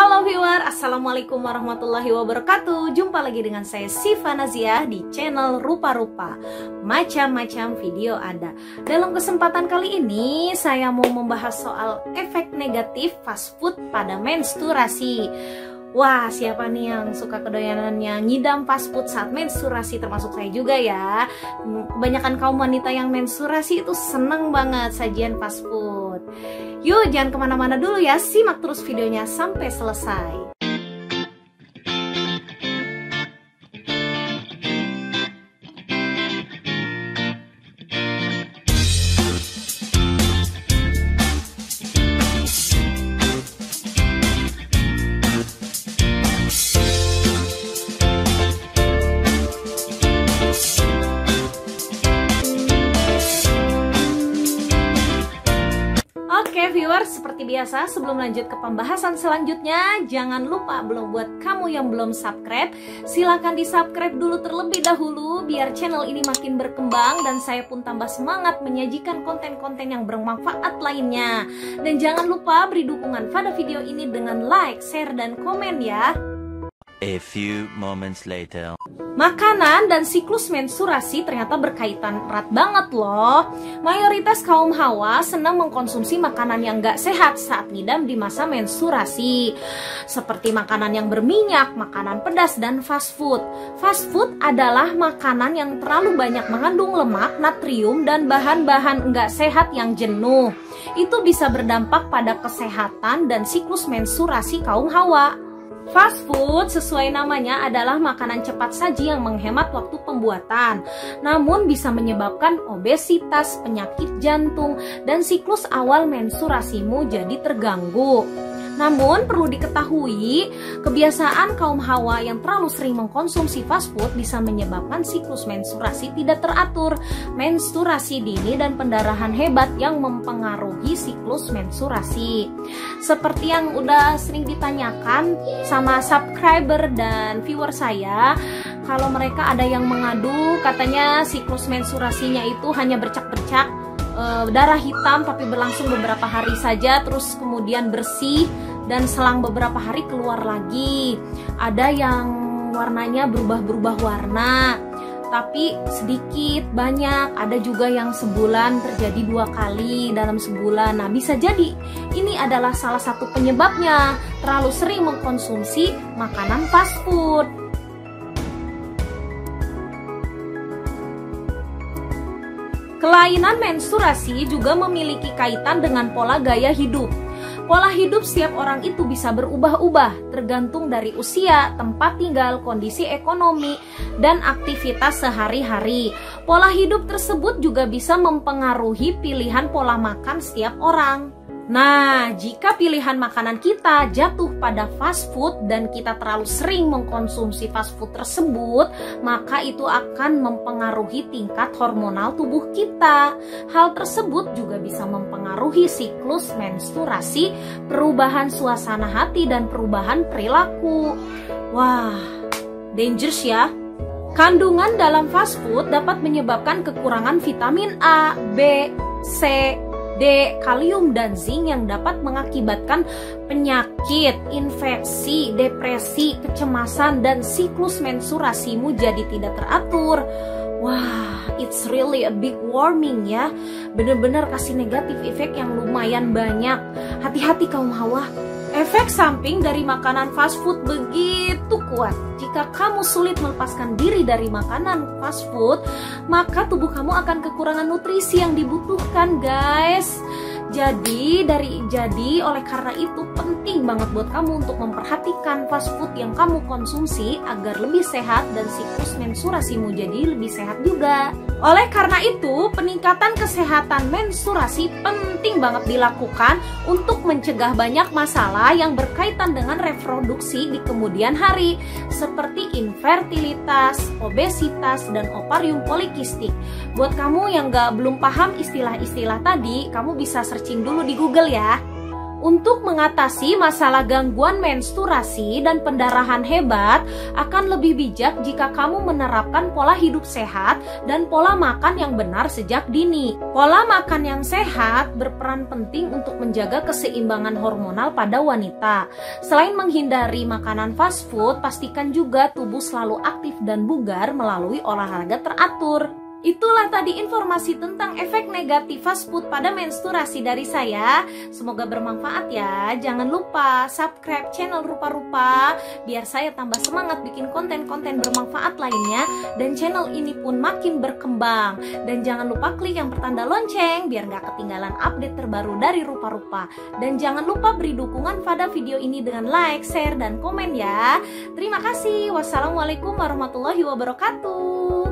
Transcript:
Halo viewer, Assalamualaikum warahmatullahi wabarakatuh. Jumpa lagi dengan saya Syifah Naziah di channel Rupa Rupa. Macam-macam video ada. Dalam kesempatan kali ini saya mau membahas soal efek negatif fast food pada menstruasi. Wah, siapa nih yang suka kedoyanannya ngidam fast food saat menstruasi? Termasuk saya juga ya. Kebanyakan kaum wanita yang menstruasi itu seneng banget sajian fast food. Yuk, jangan kemana-mana dulu ya, simak terus videonya sampai selesai. Seperti biasa, sebelum lanjut ke pembahasan selanjutnya, jangan lupa buat kamu yang belum subscribe, silahkan di subscribe dulu terlebih dahulu biar channel ini makin berkembang dan saya pun tambah semangat menyajikan konten-konten yang bermanfaat lainnya. Dan jangan lupa beri dukungan pada video ini dengan like, share, dan komen ya. A few moments later. Makanan dan siklus menstruasi ternyata berkaitan erat banget loh. Mayoritas kaum hawa senang mengkonsumsi makanan yang gak sehat saat ngidam di masa menstruasi, seperti makanan yang berminyak, makanan pedas, dan fast food. Fast food adalah makanan yang terlalu banyak mengandung lemak, natrium, dan bahan-bahan gak sehat yang jenuh. Itu bisa berdampak pada kesehatan dan siklus menstruasi kaum hawa. Fast food sesuai namanya adalah makanan cepat saji yang menghemat waktu pembuatan, namun bisa menyebabkan obesitas, penyakit jantung, dan siklus awal menstruasimu jadi terganggu. Namun perlu diketahui, kebiasaan kaum hawa yang terlalu sering mengkonsumsi fast food bisa menyebabkan siklus menstruasi tidak teratur, menstruasi dini, dan pendarahan hebat yang mempengaruhi siklus menstruasi. Seperti yang udah sering ditanyakan sama subscriber dan viewer saya, kalau mereka ada yang mengadu katanya siklus menstruasinya itu hanya bercak-bercak, darah hitam, tapi berlangsung beberapa hari saja, terus kemudian bersih dan selang beberapa hari keluar lagi. Ada yang warnanya berubah-berubah warna, tapi sedikit banyak. Ada juga yang sebulan terjadi 2 kali dalam sebulan. Nah, bisa jadi ini adalah salah satu penyebabnya, terlalu sering mengkonsumsi makanan fast food. Kelainan menstruasi juga memiliki kaitan dengan pola gaya hidup. Pola hidup setiap orang itu bisa berubah-ubah tergantung dari usia, tempat tinggal, kondisi ekonomi, dan aktivitas sehari-hari. Pola hidup tersebut juga bisa mempengaruhi pilihan pola makan setiap orang. Nah, jika pilihan makanan kita jatuh pada fast food dan kita terlalu sering mengkonsumsi fast food tersebut, maka itu akan mempengaruhi tingkat hormonal tubuh kita. Hal tersebut juga bisa mempengaruhi siklus menstruasi, perubahan suasana hati, dan perubahan perilaku. Wah, dangerous ya. Kandungan dalam fast food dapat menyebabkan kekurangan vitamin A, B, C, D, kalium, dan zinc yang dapat mengakibatkan penyakit, infeksi, depresi, kecemasan, dan siklus menstruasimu jadi tidak teratur. Wah, it's really a big warning ya. Bener-bener kasih negatif efek yang lumayan banyak. Hati-hati kaum hawa. Efek samping dari makanan fast food begitu kuat. Jika kamu sulit melepaskan diri dari makanan fast food, maka tubuh kamu akan kekurangan nutrisi yang dibutuhkan, guys. Jadi oleh karena itu penting banget buat kamu untuk memperhatikan fast food yang kamu konsumsi agar lebih sehat dan siklus menstruasimu jadi lebih sehat juga. Oleh karena itu, peningkatan kesehatan menstruasi penting banget dilakukan untuk mencegah banyak masalah yang berkaitan dengan reproduksi di kemudian hari, seperti infertilitas, obesitas, dan ovarium polikistik. Buat kamu yang belum paham istilah-istilah tadi, kamu bisa searching dulu di Google ya. Untuk mengatasi masalah gangguan menstruasi dan pendarahan hebat, akan lebih bijak jika kamu menerapkan pola hidup sehat dan pola makan yang benar sejak dini. Pola makan yang sehat berperan penting untuk menjaga keseimbangan hormonal pada wanita. Selain menghindari makanan fast food, pastikan juga tubuh selalu aktif dan bugar melalui olahraga teratur. Itulah tadi informasi tentang efek negatif fast food pada menstruasi dari saya. Semoga bermanfaat ya. Jangan lupa subscribe channel Rupa Rupa biar saya tambah semangat bikin konten-konten bermanfaat lainnya, dan channel ini pun makin berkembang. Dan jangan lupa klik yang pertanda lonceng biar nggak ketinggalan update terbaru dari Rupa Rupa. Dan jangan lupa beri dukungan pada video ini dengan like, share, dan komen ya. Terima kasih. Wassalamualaikum warahmatullahi wabarakatuh.